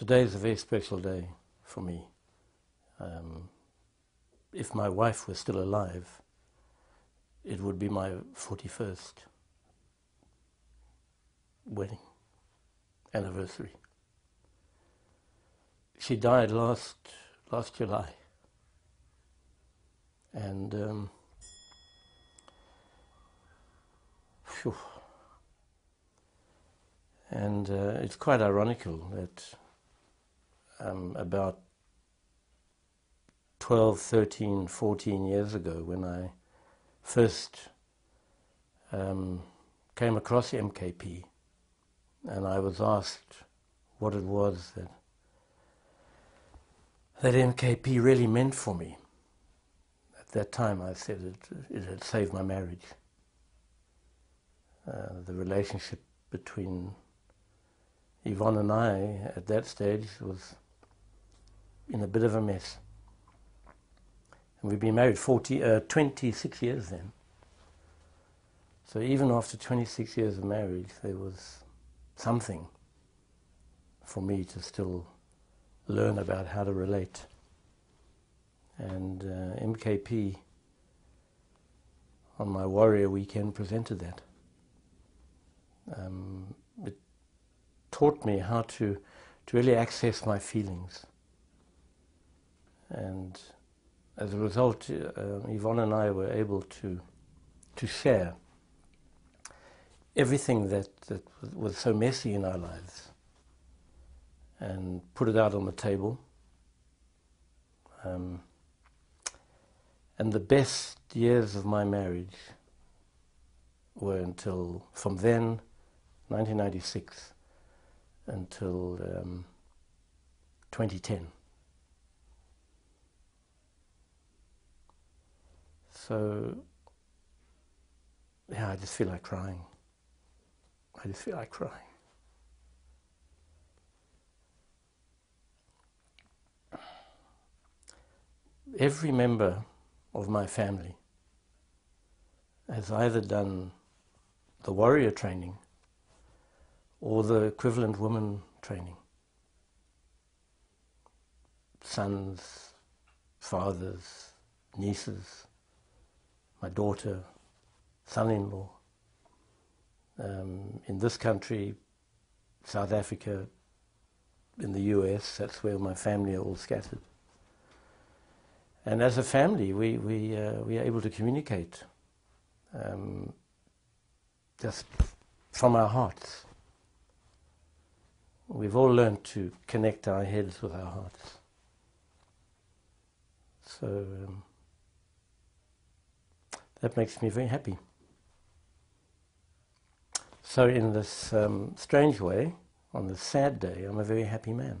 Today is a very special day for me. If my wife was still alive, it would be my 41st wedding anniversary. She died last July, and it's quite ironical that about 12, 13, 14 years ago, when I first came across MKP, and I was asked what it was that MKP really meant for me. At that time I said it had saved my marriage. The relationship between Yvonne and I at that stage was in a bit of a mess. And we've been married 26 years then. So even after 26 years of marriage, there was something for me to still learn about how to relate. And MKP on my Warrior Weekend presented that. It taught me how to really access my feelings. And as a result, Yvonne and I were able to share everything that was so messy in our lives and put it out on the table. And the best years of my marriage were until, from then, 1996, until 2010. So, yeah, I just feel like crying. I just feel like crying. Every member of my family has either done the warrior training or the equivalent woman training. Sons, fathers, nieces, my daughter, son-in-law. In this country, South Africa, in the US, that's where my family are all scattered. And as a family, we are able to communicate just from our hearts. We've all learned to connect our heads with our hearts. So that makes me very happy. So in this strange way, on this sad day, I'm a very happy man.